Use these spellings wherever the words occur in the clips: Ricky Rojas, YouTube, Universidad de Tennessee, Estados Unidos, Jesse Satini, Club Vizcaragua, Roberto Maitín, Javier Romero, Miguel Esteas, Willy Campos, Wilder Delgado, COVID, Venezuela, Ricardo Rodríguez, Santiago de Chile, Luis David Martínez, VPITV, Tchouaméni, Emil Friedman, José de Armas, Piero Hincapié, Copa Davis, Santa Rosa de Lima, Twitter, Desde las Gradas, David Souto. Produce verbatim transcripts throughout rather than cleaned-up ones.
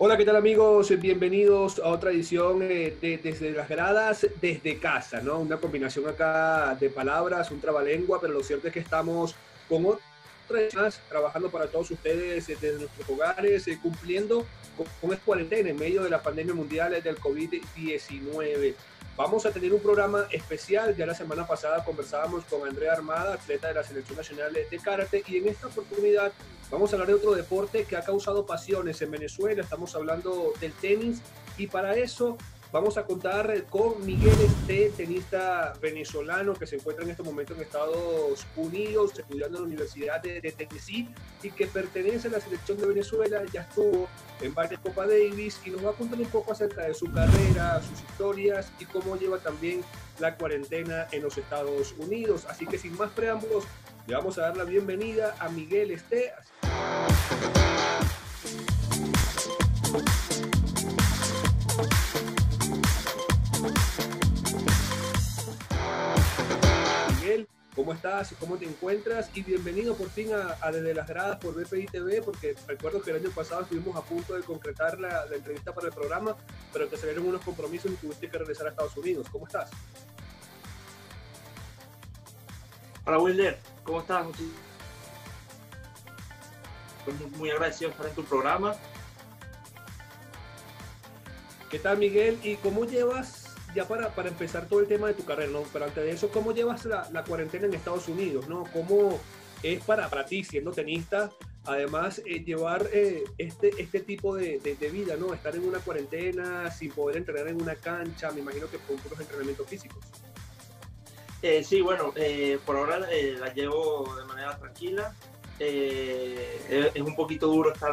Hola, ¿qué tal amigos? Bienvenidos a otra edición eh, de Desde las Gradas, desde casa, ¿no? Una combinación acá de palabras, un trabalengua, pero lo cierto es que estamos con otras más trabajando para todos ustedes desde nuestros hogares, eh, cumpliendo con, con esta cuarentena en medio de la pandemia mundial del COVID diecinueve. Vamos a tener un programa especial. Ya la semana pasada conversábamos con Andrea Armada, atleta de la Selección Nacional de Karate, y en esta oportunidad vamos a hablar de otro deporte que ha causado pasiones en Venezuela. Estamos hablando del tenis, y para eso vamos a contar con Miguel Esteas, tenista venezolano que se encuentra en este momento en Estados Unidos, estudiando en la Universidad de Tennessee y que pertenece a la Selección de Venezuela. Ya estuvo en varias Copa Davis y nos va a contar un poco acerca de su carrera, sus historias y cómo lleva también la cuarentena en los Estados Unidos. Así que sin más preámbulos, le vamos a dar la bienvenida a Miguel Esteas. Miguel, ¿cómo estás? ¿Cómo te encuentras? Y bienvenido por fin a, a Desde las Gradas por V P I T V, porque recuerdo que el año pasado estuvimos a punto de concretar la, la entrevista para el programa, pero te salieron unos compromisos y tuviste que regresar a Estados Unidos. ¿Cómo estás? Hola Wilder, ¿cómo estás? Muy agradecido por tu programa. ¿Qué tal, Miguel? ¿Y cómo llevas, ya para, para empezar todo el tema de tu carrera, ¿no? Pero antes de eso, ¿cómo llevas la, la cuarentena en Estados Unidos, ¿no? ¿Cómo es para, para ti, siendo tenista, además eh, llevar eh, este, este tipo de, de, de vida, ¿no? Estar en una cuarentena, sin poder entrenar en una cancha, me imagino que con puros entrenamientos físicos. Eh, sí, bueno, eh, por ahora eh, la llevo de manera tranquila. Eh, es, es un poquito duro estar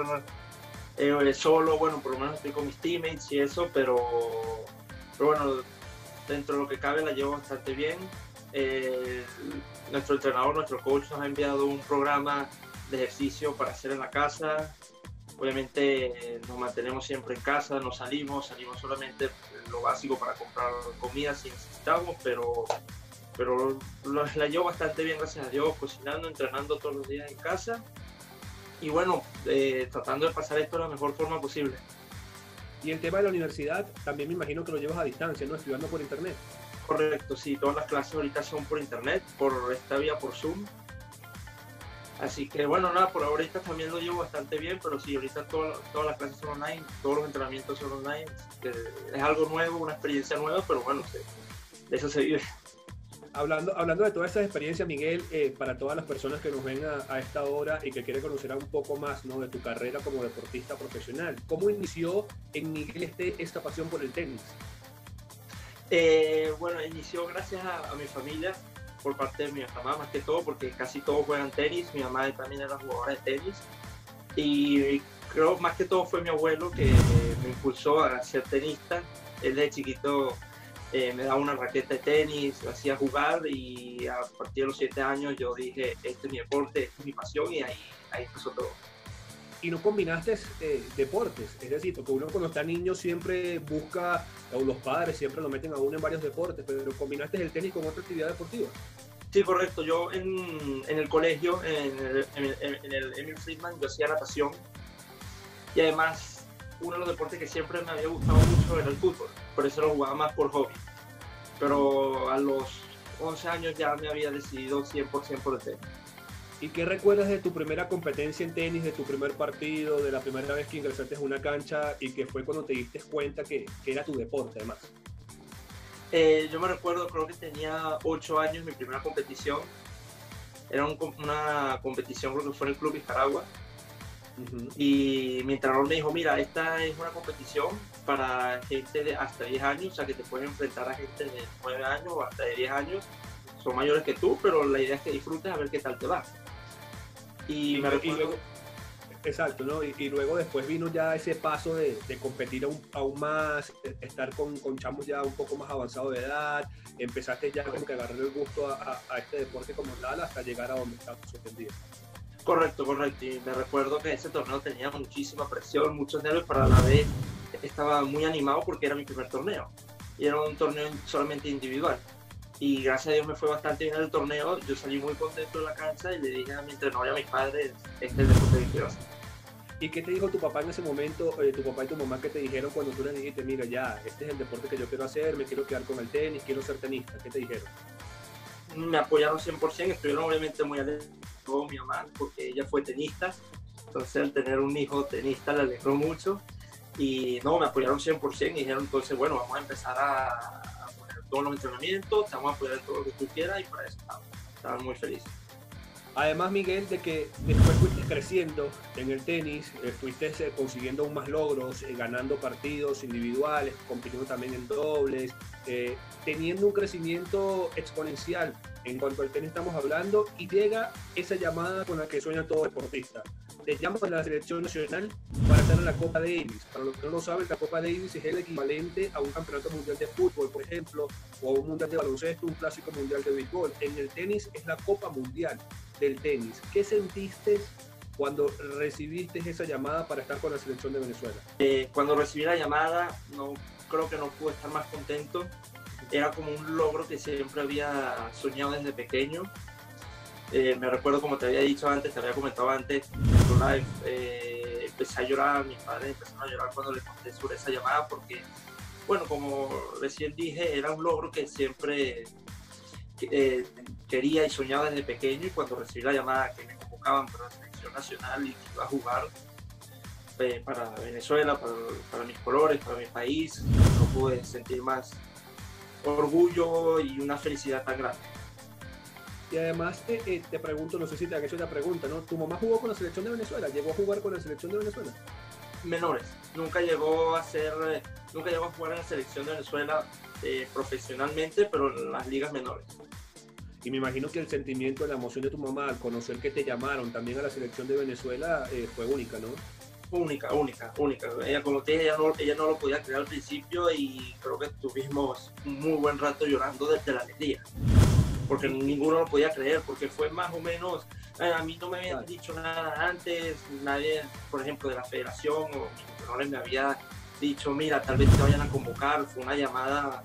eh, solo, bueno, por lo menos estoy con mis teammates y eso, pero, pero bueno, dentro de lo que cabe la llevo bastante bien. Eh, nuestro entrenador, nuestro coach nos ha enviado un programa de ejercicio para hacer en la casa. Obviamente eh, nos mantenemos siempre en casa, no salimos, salimos solamente lo básico para comprar comida si necesitamos, pero... pero la llevo bastante bien, gracias a Dios, cocinando, entrenando todos los días en casa y bueno, eh, tratando de pasar esto de la mejor forma posible. Y el tema de la universidad, también me imagino que lo llevas a distancia, ¿no? Estudiando por internet. Correcto, sí, todas las clases ahorita son por internet, por esta vía, por Zoom. Así que bueno, nada, por ahorita también lo llevo bastante bien, pero sí, ahorita todo, todas las clases son online, todos los entrenamientos son online. Es algo nuevo, una experiencia nueva, pero bueno, de eso se vive. Hablando, hablando de todas esas experiencias, Miguel, eh, para todas las personas que nos ven a, a esta hora y que quieren conocer un poco más, ¿no?, de tu carrera como deportista profesional, ¿cómo inició en Miguel este, esta pasión por el tenis? Eh, bueno, inició gracias a, a mi familia, por parte de mi mamá más que todo, porque casi todos juegan tenis, mi mamá también era jugadora de tenis, y, y creo más que todo fue mi abuelo que eh, me impulsó a ser tenista. Él de chiquito Eh, me daba una raqueta de tenis, lo hacía jugar y a partir de los siete años yo dije, este es mi deporte, esta es mi pasión y ahí, ahí empezó todo. Y no combinaste eh, deportes, es decir, porque uno cuando está niño siempre busca, o los padres siempre lo meten a uno en varios deportes, pero combinaste el tenis con otra actividad deportiva. Sí, correcto, yo en, en el colegio, en el, en, el, en el Emil Friedman, yo hacía natación y además uno de los deportes que siempre me había gustado mucho era el fútbol, por eso lo jugaba más por hobby. Pero a los once años ya me había decidido cien por ciento por el tenis. ¿Y qué recuerdas de tu primera competencia en tenis, de tu primer partido, de la primera vez que ingresaste a una cancha y que fue cuando te diste cuenta que, que era tu deporte además? Eh, yo me recuerdo, creo que tenía ocho años mi primera competición. Era un, una competición, creo que fue en el Club Vizcaragua. Uh-huh. Y mi entrenador me dijo, mira, esta es una competición para gente de hasta diez años, o sea que te puedes enfrentar a gente de nueve años o hasta de diez años, son mayores que tú, pero la idea es que disfrutes a ver qué tal te va. Y, y, me recuerdo... y luego, exacto, ¿no? Y, y luego después vino ya ese paso de, de competir aún, aún más, estar con, con chamos ya un poco más avanzados de edad, empezaste ya como que agarrar el gusto a, a, a este deporte como tal hasta llegar a donde estás sorprendido. Correcto, correcto. Y me recuerdo que ese torneo tenía muchísima presión, muchos nervios, pero a la vez estaba muy animado porque era mi primer torneo. Y era un torneo solamente individual. Y gracias a Dios me fue bastante bien el torneo. Yo salí muy contento de la cancha y le dije a mi entrenador y a mis padres, este es el deporte que quiero hacer. ¿Y qué te dijo tu papá en ese momento, eh, tu papá y tu mamá, que te dijeron cuando tú les dijiste, mira, ya, este es el deporte que yo quiero hacer, me quiero quedar con el tenis, quiero ser tenista? ¿Qué te dijeron? Me apoyaron cien por ciento, estuvieron obviamente muy alegres con mi mamá, porque ella fue tenista, entonces al tener un hijo tenista la alegró mucho, y no, me apoyaron cien por ciento y dijeron, entonces, bueno, vamos a empezar a, a poner todos los entrenamientos, te vamos a apoyar en todo lo que tú quieras, y para eso estaban, estaban muy felices. Además, Miguel, de que después fuiste creciendo en el tenis, eh, fuiste eh, consiguiendo aún más logros, eh, ganando partidos individuales, compitiendo también en dobles, eh, teniendo un crecimiento exponencial en cuanto al tenis estamos hablando, y llega esa llamada con la que sueña todo deportista. Te llaman a la selección nacional para estar en la Copa Davis. Para los que no lo saben, la Copa Davis es el equivalente a un campeonato mundial de fútbol, por ejemplo, o un mundial de baloncesto, un clásico mundial de béisbol. En el tenis es la Copa Mundial del tenis. ¿Qué sentiste cuando recibiste esa llamada para estar con la selección de Venezuela? Eh, cuando recibí la llamada, no creo que no pude estar más contento. Era como un logro que siempre había soñado desde pequeño. Eh, me recuerdo, como te había dicho antes, te había comentado antes, eh, empecé a llorar, mis padres empezaron a llorar cuando les conté sobre esa llamada, porque, bueno, como recién dije, era un logro que siempre eh, quería y soñaba desde pequeño, y cuando recibí la llamada que me convocaban para la selección nacional y que iba a jugar eh, para Venezuela, para, para mis colores, para mi país, no pude sentir más orgullo y una felicidad tan grande. Y además eh, eh, te pregunto, no sé si te han hecho la pregunta, ¿no? ¿Tu mamá jugó con la selección de Venezuela? ¿Llegó a jugar con la selección de Venezuela? Menores. Nunca llegó a ser, eh, nunca llegó a jugar en la selección de Venezuela eh, profesionalmente, pero en las ligas menores. Y me imagino que el sentimiento, la emoción de tu mamá al conocer que te llamaron también a la selección de Venezuela eh, fue única, ¿no? Única, única, única. Ella, como te dije, ella no, ella no lo podía creer al principio, y creo que tuvimos un muy buen rato llorando desde la alegría, porque ninguno lo podía creer, porque fue más o menos, a mí no me habían dicho nada antes, nadie, por ejemplo, de la federación o entrenadores me había dicho, mira, tal vez te vayan a convocar. Fue una llamada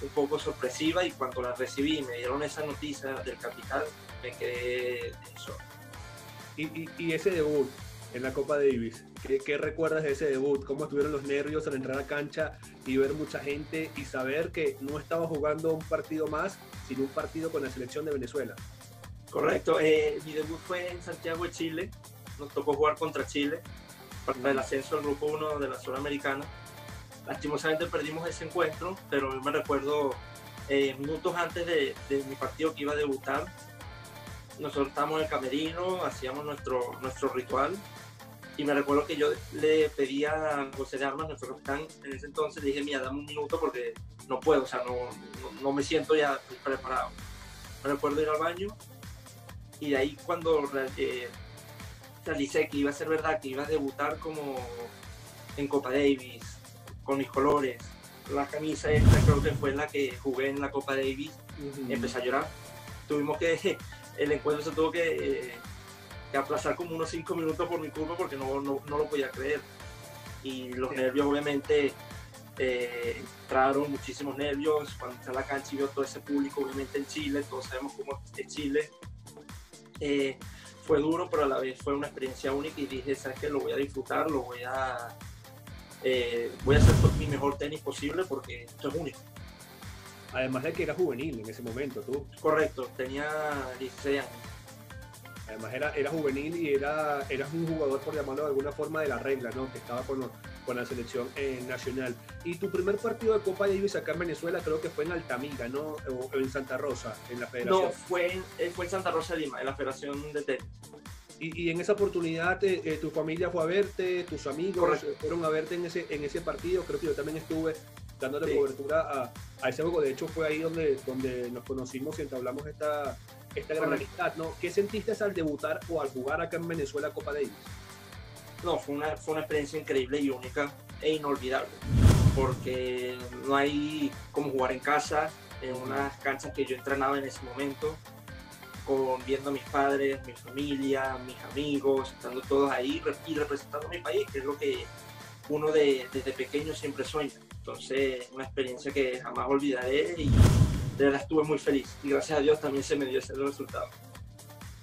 un poco sorpresiva, y cuando la recibí y me dieron esa noticia del capitán, me quedé en shock. ¿Y, y, y ese debut en la Copa Davis, ¿qué, qué recuerdas de ese debut? ¿Cómo estuvieron los nervios al entrar a cancha y ver mucha gente y saber que no estaba jugando un partido más, sino un partido con la selección de Venezuela? Correcto, eh, mi debut fue en Santiago de Chile, nos tocó jugar contra Chile, para el ascenso al Grupo uno de la zona americana. Lastimosamente perdimos ese encuentro, pero yo me recuerdo eh, minutos antes de, de mi partido que iba a debutar, nosotros estábamos en el camerino, hacíamos nuestro, nuestro ritual, y me recuerdo que yo le pedí a José de Armas, nuestro capitán, en ese entonces, le dije, mira, dame un minuto porque no puedo, o sea, no, no, no me siento ya preparado. Me recuerdo ir al baño, y de ahí cuando eh, realicé que iba a ser verdad, que iba a debutar como en Copa Davis, con mis colores, la camisa esta creo que fue la que jugué en la Copa Davis, uh-huh. Empecé a llorar. Tuvimos que... El encuentro se tuvo que, eh, que aplazar como unos cinco minutos por mi culpa, porque no, no, no lo podía creer. Y los nervios, obviamente, eh, entraron muchísimos nervios. Cuando entré a la cancha y vio todo ese público, obviamente en Chile, todos sabemos cómo es Chile. Eh, fue duro, pero a la vez fue una experiencia única, y dije, ¿sabes qué? Lo voy a disfrutar, lo voy a, eh, voy a hacer mi mejor tenis posible, porque esto es único. Además de que era juvenil en ese momento, ¿tú? Correcto, tenía dieciséis años. Además era, era juvenil y era, eras un jugador, por llamarlo de alguna forma, de la regla, ¿no? Que estaba con, con la selección eh, nacional. Y tu primer partido de Copa Davis acá en Venezuela creo que fue en Altamira, ¿no? O en Santa Rosa, en la federación. No, fue en, fue en Santa Rosa de Lima, en la federación de tenis. Y, y en esa oportunidad eh, eh, tu familia fue a verte, tus amigos. Correcto. Fueron a verte en ese, en ese partido. Creo que yo también estuve dándole, sí, cobertura a, a ese juego. De hecho, fue ahí donde, donde nos conocimos y entablamos esta, esta gran amistad, ¿no? ¿Qué sentiste al debutar o al jugar acá en Venezuela Copa Davis? No, fue una, fue una experiencia increíble y única e inolvidable, porque no hay como jugar en casa, en unas canchas que yo entrenaba en ese momento, con, viendo a mis padres, mi familia, mis amigos, estando todos ahí y representando a mi país, que es lo que uno de, desde pequeño siempre sueña. Entonces, una experiencia que jamás olvidaré, y de verdad estuve muy feliz. Y gracias a Dios también se me dio ese resultado.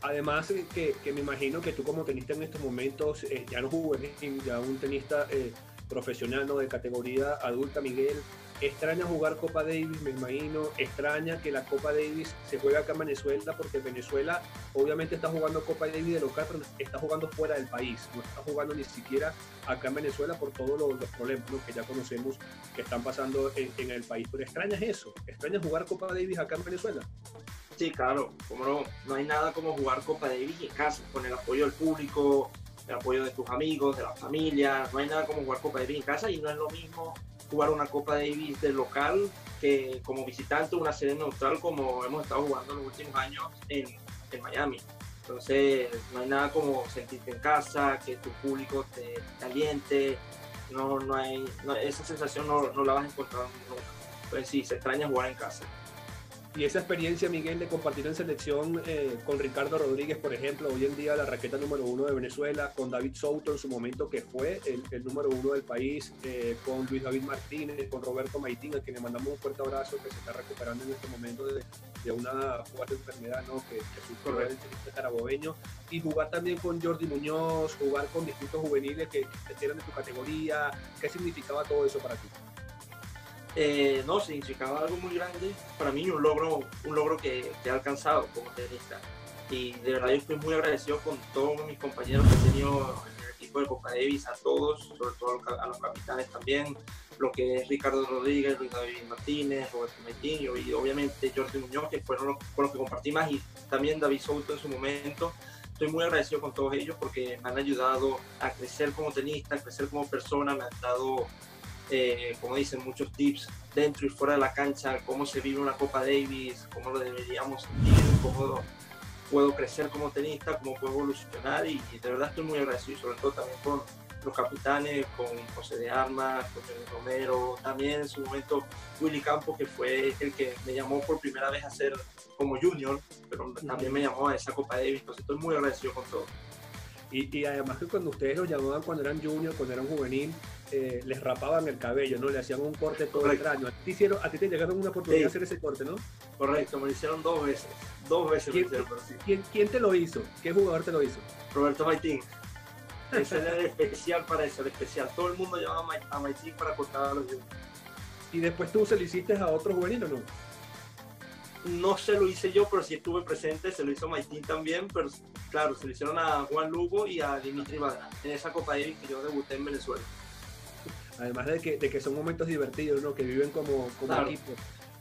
Además, que, que me imagino que tú como tenista en estos momentos, eh, ya no juegas, ya un tenista eh, profesional, ¿no?, de categoría adulta, Miguel, extraña jugar Copa Davis, me imagino, extraña que la Copa Davis se juegue acá en Venezuela, porque Venezuela obviamente está jugando Copa Davis de local, pero está jugando fuera del país, no está jugando ni siquiera acá en Venezuela por todos los, los problemas, ¿no?, que ya conocemos que están pasando en, en el país. Pero extrañas eso, extrañas jugar Copa Davis acá en Venezuela. Sí, claro, como no, no hay nada como jugar Copa Davis en casa, con el apoyo del público, el apoyo de tus amigos, de la familia, no hay nada como jugar Copa Davis en casa, y no es lo mismo jugar una Copa Davis de local que como visitante, una sede neutral como hemos estado jugando en los últimos años en, en Miami. Entonces no hay nada como sentirte en casa, que tu público te caliente, no, no hay, no, esa sensación no, no la vas a encontrar nunca. Entonces sí, se extraña jugar en casa. Y esa experiencia, Miguel, de compartir en selección eh, con Ricardo Rodríguez, por ejemplo, hoy en día la raqueta número uno de Venezuela, con David Souto en su momento, que fue el, el número uno del país, eh, con Luis David Martínez, con Roberto Maitín, a quien le mandamos un fuerte abrazo, que se está recuperando en este momento de, de una fuerte enfermedad, ¿no?, que, que sufrió el tenista carabobeño, y jugar también con Jordi Muñoz, jugar con distintos juveniles que, que eran de tu categoría. ¿Qué significaba todo eso para ti? Eh, no, significaba algo muy grande para mí, un logro, un logro que, que he alcanzado como tenista, y de verdad yo estoy muy agradecido con todos mis compañeros que he tenido en el equipo de Copa Davis, a todos, sobre todo a los capitanes también, lo que es Ricardo Rodríguez, Luis David Martínez, Roberto Maitín y obviamente Jordi Muñoz, que fueron los, con los que compartí más, y también David Souto en su momento. Estoy muy agradecido con todos ellos porque me han ayudado a crecer como tenista, a crecer como persona, me han dado... Eh, como dicen, muchos tips dentro y fuera de la cancha, cómo se vive una Copa Davis, cómo lo deberíamos sentir, cómo puedo crecer como tenista, cómo puedo evolucionar, y, y de verdad estoy muy agradecido, y sobre todo también con los capitanes, con José de Armas, con Javier Romero, también en su momento Willy Campos, que fue el que me llamó por primera vez a ser como junior, pero también me llamó a esa Copa Davis, entonces estoy muy agradecido con todo. Y, y además que cuando ustedes los llamaban cuando eran junior, cuando eran juvenil, eh, les rapaban el cabello, ¿no? Le hacían un corte todo el año. A ti, hicieron, a ti te llegaron una oportunidad, sí, de hacer ese corte, ¿no? Correcto, me lo hicieron dos veces. Dos veces me hicieron, pero sí. ¿Quién, ¿Quién te lo hizo? ¿Qué jugador te lo hizo? Roberto Maitín. Ese era el especial para eso, el especial. Todo el mundo llamaba a Maitín para cortar a los juniors. ¿Y después tú se lo hiciste a otro juvenil o no? No se lo hice yo, pero sí estuve presente, se lo hizo Maitín también, pero claro, se lo hicieron a Juan Lugo y a Dimitri Badrán en esa Copa Davis que yo debuté en Venezuela. Además de que, de que son momentos divertidos, ¿no?, que viven como, como claro, equipo.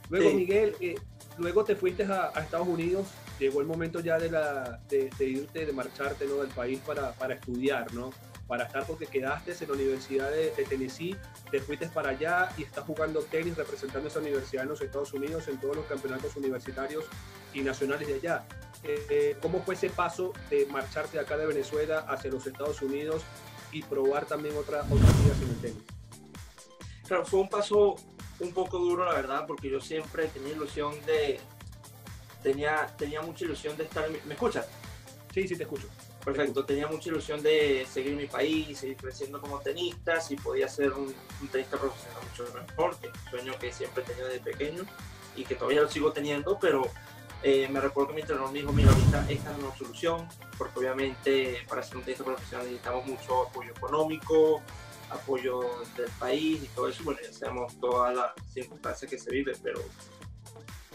Luego, sí. Miguel, eh, luego te fuiste a, a Estados Unidos, llegó el momento ya de, la, de, de irte, de marcharte, ¿no?, del país para, para estudiar, ¿no?, para estar, porque quedaste en la Universidad de, de Tennessee, te fuiste para allá y estás jugando tenis, representando esa universidad en los Estados Unidos, en todos los campeonatos universitarios y nacionales de allá. Eh, eh, ¿Cómo fue ese paso de marcharte de acá de Venezuela hacia los Estados Unidos y probar también otra, otras vidas en el tenis? Claro, fue un paso un poco duro, la verdad, porque yo siempre tenía ilusión de... Tenía, tenía mucha ilusión de estar... ¿Me escuchas? Sí, sí, te escucho. Perfecto, tenía mucha ilusión de seguir mi país, seguir creciendo como tenista, si podía ser un, un tenista profesional mucho mejor, que es un sueño que siempre he tenido desde pequeño y que todavía lo sigo teniendo, pero eh, me recuerdo que mi entrenador me dijo, mira, ahorita esta es una solución, porque obviamente para ser un tenista profesional necesitamos mucho apoyo económico, apoyo del país y todo eso, bueno, ya sabemos todas las circunstancias que se viven, pero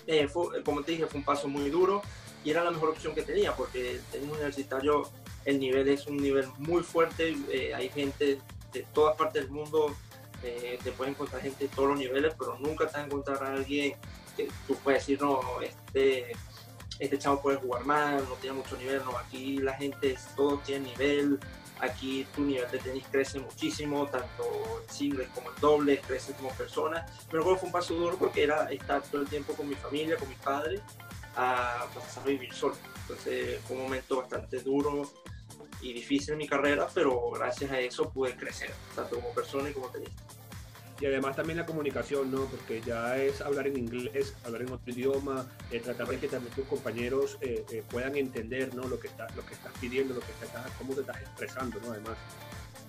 eh, fue, como te dije, fue un paso muy duro y era la mejor opción que tenía, porque el tenis universitario, el nivel es un nivel muy fuerte, eh, hay gente de todas partes del mundo, eh, te puedes encontrar gente de todos los niveles, pero nunca te vas a encontrar a alguien que tú puedes decir, no, este, este chavo puede jugar mal, no tiene mucho nivel, no, aquí la gente, todos tienen nivel, aquí tu nivel de tenis crece muchísimo, tanto en singles como en dobles, crece como persona. Me recuerdo que fue un paso duro porque era estar todo el tiempo con mi familia, con mis padres, a pasar a vivir solo, entonces fue un momento bastante duro y difícil en mi carrera, pero gracias a eso pude crecer, tanto como persona y como tenista. Y además también la comunicación, ¿no? Porque ya es hablar en inglés, hablar en otro idioma, eh, tratar de que también tus compañeros eh, eh, puedan entender, ¿no?, lo que, está, lo que estás pidiendo, lo que estás, cómo te estás expresando, ¿no?, además.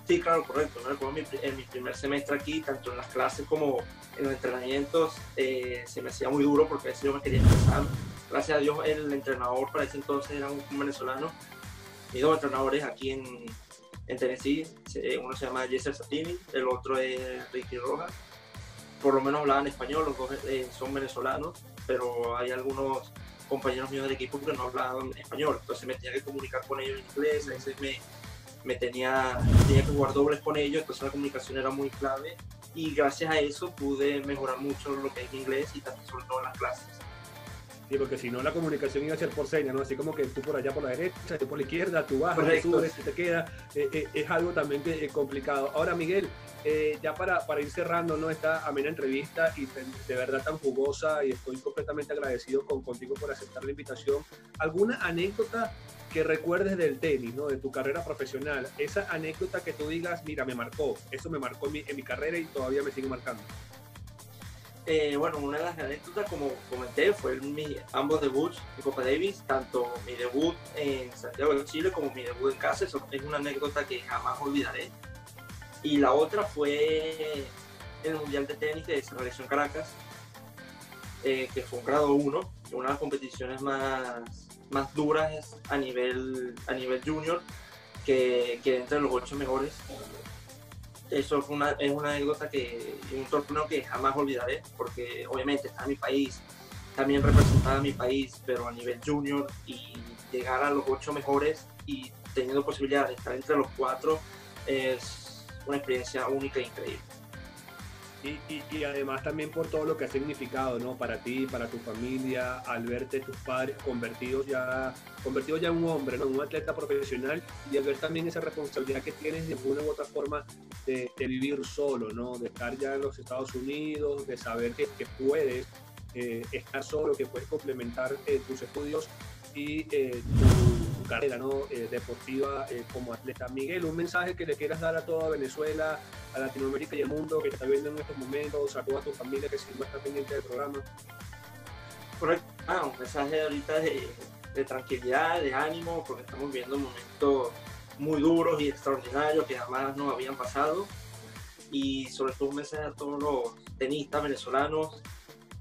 Sí, claro, correcto. Me en mi primer semestre aquí, tanto en las clases como en los entrenamientos, eh, se me hacía muy duro porque a veces yo me quería expresar Gracias a Dios el entrenador para ese entonces era un, un venezolano. Mis dos entrenadores aquí en, en Tennessee, uno se llama Jesse Satini, el otro es Ricky Rojas. Por lo menos hablaban español, los dos eh, son venezolanos, pero hay algunos compañeros míos del equipo que no hablaban español, entonces me tenía que comunicar con ellos en inglés, a veces me, me tenía, tenía que jugar dobles con ellos, entonces la comunicación era muy clave y gracias a eso pude mejorar mucho lo que es inglés y también sobre todo en las clases. Sí, porque si no la comunicación iba a ser por señas, ¿no? Así como que tú por allá por la derecha, tú por la izquierda, tú bajas, tú subes, te queda, eh, eh, es algo también que, eh, complicado. Ahora, Miguel, eh, ya para, para ir cerrando, ¿no? Esta amena entrevista y de verdad tan jugosa, y estoy completamente agradecido con, contigo por aceptar la invitación. ¿Alguna anécdota que recuerdes del tenis, ¿no? De tu carrera profesional? Esa anécdota que tú digas, mira, me marcó, eso me marcó en mi, en mi carrera y todavía me sigue marcando. Eh, bueno, una de las anécdotas, como comenté, fue mi, ambos debuts en Copa Davis, tanto mi debut en Santiago de Chile como mi debut en casa. Eso es una anécdota que jamás olvidaré. Y la otra fue el Mundial de Tenis que se realizó en Caracas, eh, que fue un grado uno, una de las competiciones más, más duras a nivel, a nivel junior, que, que entre los ocho mejores. Eso fue una, es una anécdota que, un torneo que jamás olvidaré, porque obviamente está en mi país, también representaba a mi país, pero a nivel junior, y llegar a los ocho mejores y teniendo posibilidad de estar entre los cuatro es una experiencia única e increíble. Y, y, y además también por todo lo que ha significado, ¿no? Para ti, para tu familia, al verte tus padres convertidos ya, convertidos ya en un hombre, ¿no? En un atleta profesional, y al ver también esa responsabilidad que tienes de alguna u otra forma de, de vivir solo, ¿no? De estar ya en los Estados Unidos, de saber que, que puedes eh, estar solo, que puedes complementar eh, tus estudios y eh, tu, tu carrera, ¿no? Eh, deportiva eh, como atleta. Miguel, un mensaje que le quieras dar a toda Venezuela, a Latinoamérica y al mundo que está viendo en estos momentos, a toda tu familia que siempre está pendiente del programa. Correcto. Ah, un mensaje ahorita de, de tranquilidad, de ánimo, porque estamos viendo momentos muy duros y extraordinarios que jamás nos habían pasado, y sobre todo un mensaje a todos los tenistas venezolanos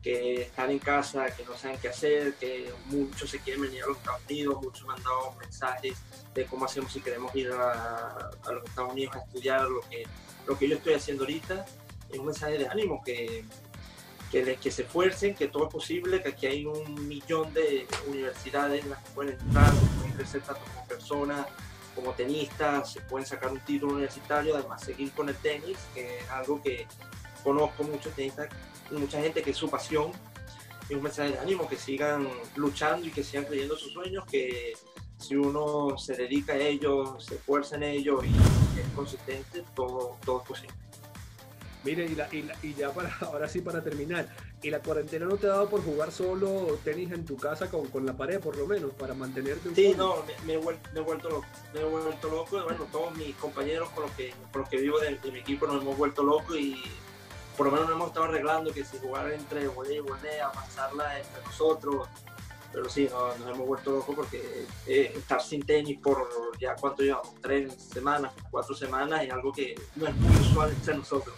que están en casa, que no saben qué hacer, que muchos se quieren venir a los Estados Unidos, muchos me han dado mensajes de cómo hacemos si queremos ir a, a los Estados Unidos a estudiar lo que, lo que yo estoy haciendo ahorita. Es un mensaje de ánimo, que, que, les, que se esfuercen, que todo es posible, que aquí hay un millón de universidades en las que pueden entrar, pueden crecer tanto como personas, como tenistas, se pueden sacar un título universitario, además seguir con el tenis, que es algo que conozco muchos tenistas, mucha gente que es su pasión. Y un mensaje de ánimo, que sigan luchando y que sigan creyendo sus sueños, que si uno se dedica a ellos, se esfuerza en ellos y es consistente, todo, todo es posible. Mire, y, la, y, la, y ya para, ahora sí para terminar, ¿y la cuarentena no te ha dado por jugar solo tenis en tu casa con, con la pared, por lo menos, para mantenerte un Sí, poco? no, me, me, he vuelto, me he vuelto loco, me he vuelto loco, bueno, todos mis compañeros con los que, con los que vivo de, de mi equipo nos hemos vuelto locos y por lo menos nos hemos estado arreglando que si jugar entre volea y volea, pasarla entre nosotros, pero sí, no, nos hemos vuelto locos porque eh, estar sin tenis por ya cuánto llevamos, tres semanas, cuatro semanas, es algo que no es muy usual entre nosotros.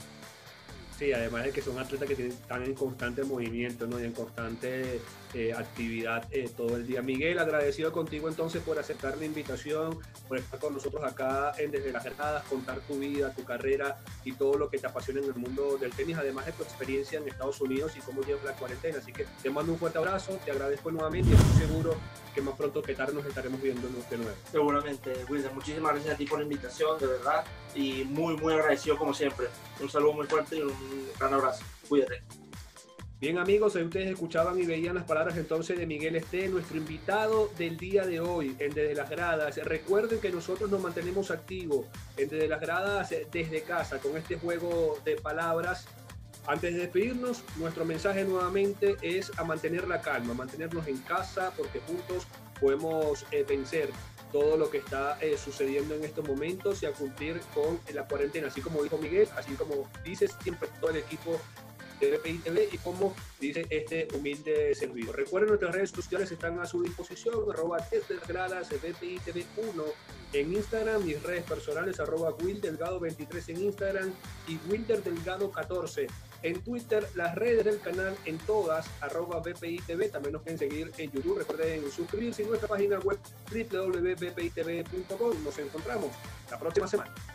Sí, además de que son atletas que están en constante movimiento, ¿no? Y en constante eh, actividad eh, todo el día. Miguel, agradecido contigo entonces por aceptar la invitación, por estar con nosotros acá en Desde las Gradas, contar tu vida, tu carrera y todo lo que te apasiona en el mundo del tenis, además de tu experiencia en Estados Unidos y cómo llevas la cuarentena. Así que te mando un fuerte abrazo, te agradezco nuevamente y estoy seguro que más pronto que tarde nos estaremos viendo de nuevo. Seguramente, Wilder, muchísimas gracias a ti por la invitación, de verdad, y muy, muy agradecido como siempre. Un saludo muy fuerte y un gran abrazo. Cuídate. Bien, amigos, ahí ustedes escuchaban y veían las palabras entonces de Miguel Esteas, nuestro invitado del día de hoy en Desde las Gradas. Recuerden que nosotros nos mantenemos activos en Desde las Gradas desde casa con este juego de palabras. Antes de despedirnos, nuestro mensaje nuevamente es a mantener la calma, mantenernos en casa, porque juntos podemos eh, vencer todo lo que está eh, sucediendo en estos momentos y a cumplir con eh, la cuarentena, así como dijo Miguel, así como dice siempre todo el equipo de V P I T V y como dice este humilde servidor. Recuerden, nuestras redes sociales están a su disposición, arroba Desde las Gradas, V P I T V uno en Instagram, mis redes personales, arroba Wilder Delgado veintitrés en Instagram y Wilder Delgado catorce en Twitter, las redes del canal en todas, arroba V P I T V, también nos pueden seguir en YouTube, recuerden suscribirse a nuestra página web doble u doble u doble u punto v p i t v punto com, nos encontramos la próxima semana.